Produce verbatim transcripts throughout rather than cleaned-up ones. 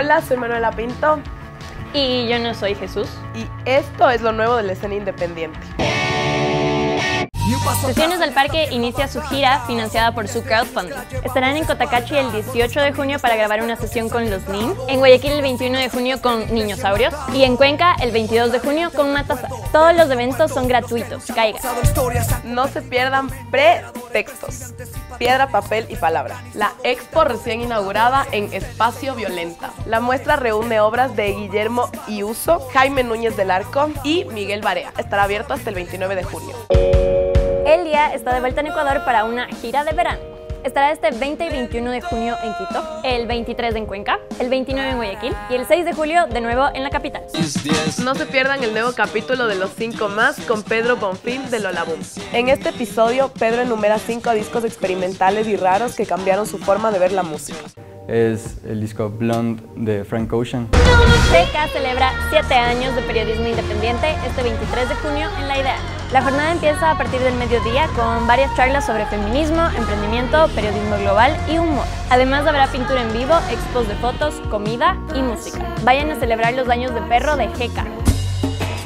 Hola, soy Manuela Pinto. Y yo no soy Jesús. Y esto es lo nuevo de la escena independiente. Sesiones del Parque inicia su gira financiada por su crowdfunding. Estarán en Cotacachi el dieciocho de junio para grabar una sesión con los Nin, en Guayaquil el veintiuno de junio con Ninosaurios y en Cuenca el veintidós de junio con Matasa. Todos los eventos son gratuitos, caiga. No se pierdan Pretextos, piedra, papel y palabra. La expo recién inaugurada en Espacio Violenta. La muestra reúne obras de Guillermo Iuso, Jaime Núñez del Arco y Miguel Barea. Estará abierto hasta el veintinueve de junio. Elia está de vuelta en Ecuador para una gira de verano. Estará este veinte y veintiuno de junio en Quito, el veintitrés en Cuenca, el veintinueve en Guayaquil y el seis de julio de nuevo en la capital. No se pierdan el nuevo capítulo de Los cinco más con Pedro Bonfim de Lolabúm. En este episodio, Pedro enumera cinco discos experimentales y raros que cambiaron su forma de ver la música. Es el disco Blonde de Frank Ocean. G K celebra siete años de periodismo independiente este veintitrés de junio en La Idea. La jornada empieza a partir del mediodía con varias charlas sobre feminismo, emprendimiento, periodismo global y humor. Además habrá pintura en vivo, expos de fotos, comida y música. Vayan a celebrar los años de perro de G K.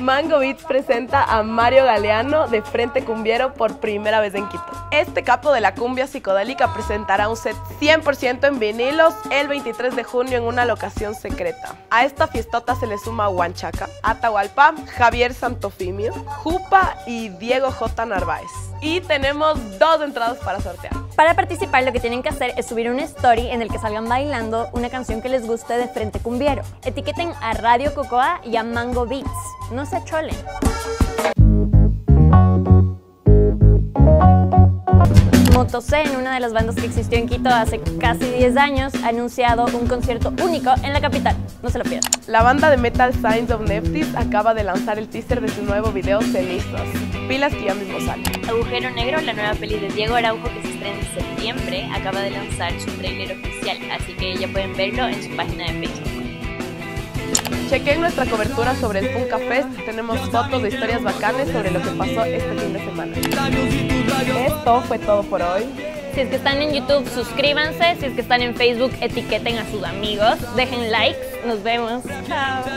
Mango Beats presenta a Mario Galeano de Frente Cumbiero por primera vez en Quito. Este capo de la cumbia psicodélica presentará un set cien por ciento en vinilos el veintitrés de junio en una locación secreta. A esta fiestota se le suma Huanchaca, Atahualpa, Javier Santofimio, Jupa y Diego J. Narváez. Y tenemos dos entradas para sortear. Para participar lo que tienen que hacer es subir una story en el que salgan bailando una canción que les guste de Frente Cumbiero. Etiqueten a Radio Cocoa y a Mango Beats. No se acholen. Motocen, una de las bandas que existió en Quito hace casi diez años, ha anunciado un concierto único en la capital. No se lo pierdan. La banda de metal Signs of Neptune acaba de lanzar el teaser de su nuevo video Cenizos. Pilas que ya mismo sale. Agujero Negro, la nueva peli de Diego Araujo que se estrena en septiembre, acaba de lanzar su tráiler oficial, así que ya pueden verlo en su página de Facebook. Chequen nuestra cobertura sobre el Punka Fest, tenemos fotos de historias bacanes sobre lo que pasó este fin de semana. Esto fue todo por hoy. Si es que están en YouTube, suscríbanse. Si es que están en Facebook, etiqueten a sus amigos. Dejen likes. Nos vemos. Chao.